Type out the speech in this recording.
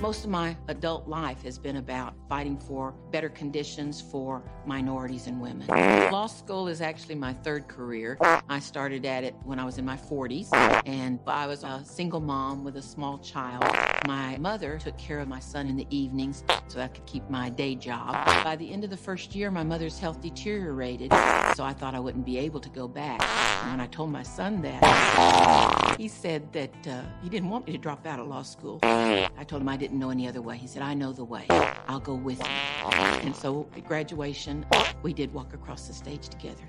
Most of my adult life has been about fighting for better conditions for minorities and women. Law school is actually my third career. I started at it when I was in my 40s, and I was a single mom with a small child. My mother took care of my son in the evenings so I could keep my day job. By the end of the first year, my mother's health deteriorated, so I thought I wouldn't be able to go back. And when I told my son that, he said that he didn't want me to drop out of law school. I told him I didn't know any other way. He said, I know the way. I'll go with you. And so at graduation, we did walk across the stage together.